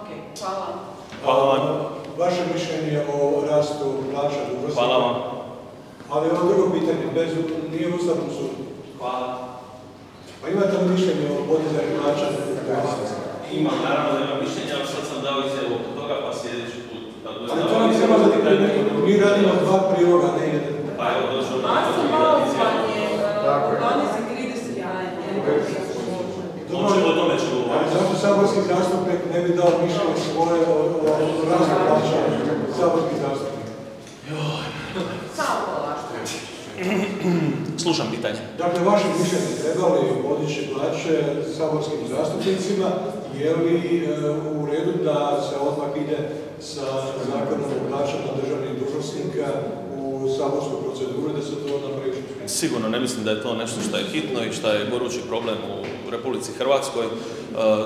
Ok, hvala. Vaše mišljenje o rastu plaća dužnosnika. Hvala vam. Ali ovo drugo pitanje, nije u Ustavnom sudu. Hvala. Pa imate li mišljenje o podizanju plaća dužnosnika? Imam, naravno da imam mišljenje, ali sad sam dao izjavu oko toga, pa sljedeći put. Ali to nam treba za diplomat. Mi radimo dva priloga, ne jedan. Pa evo, došlo da... Masa malo zvanje, 12.30 janje. Ali zato saborski zastupnik ne bi dao mišljenje svoje o rastu plaća saborskih zastupnika. Slušam pitanje. Dakle, vaše mišljenje trebali podići plaće saborskim zastupnicima, je li u redu da se odmah ide sa zakonom o plaćama državnih dužnosnika u saborsku proceduru i da se to odmah priječi? Sigurno ne mislim da je to nešto što je hitno i što je gorući problem u Republici Hrvatskoj.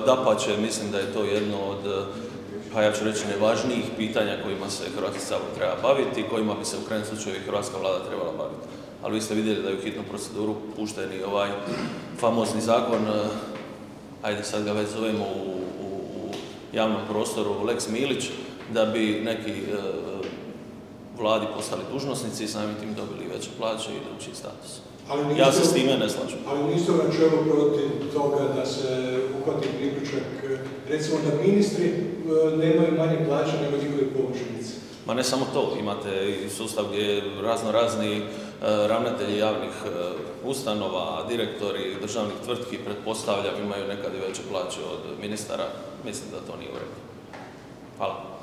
Dapače, mislim da je to jedno od, pa ja ću reći, nevažnijih pitanja kojima se Hrvatski sabor treba baviti i kojima bi se u krajnjem slučaju i hrvatska vlada trebala baviti. Ali vi ste vidjeli da je u hitnu proceduru pušten i ovaj famozni zakon, ajde sad ga već zovemo u javnom prostoru Lex Milić, da bi neki vladi postali dužnosnici i samim tim dobili veće plaće i drugčiji status. Ja se s time ne slažem. Ali niste na čelu protiv toga da se uhvati priključak, recimo da ministri nemaju manje plaće nego njihovi pomoćnici? Ma ne samo to, imate i sustav gdje raznorazni ravnatelji javnih ustanova, direktori državnih tvrtki, pretpostavljam, imaju nekad i veće plaće od ministara. Mislim da to nije u redu. Hvala.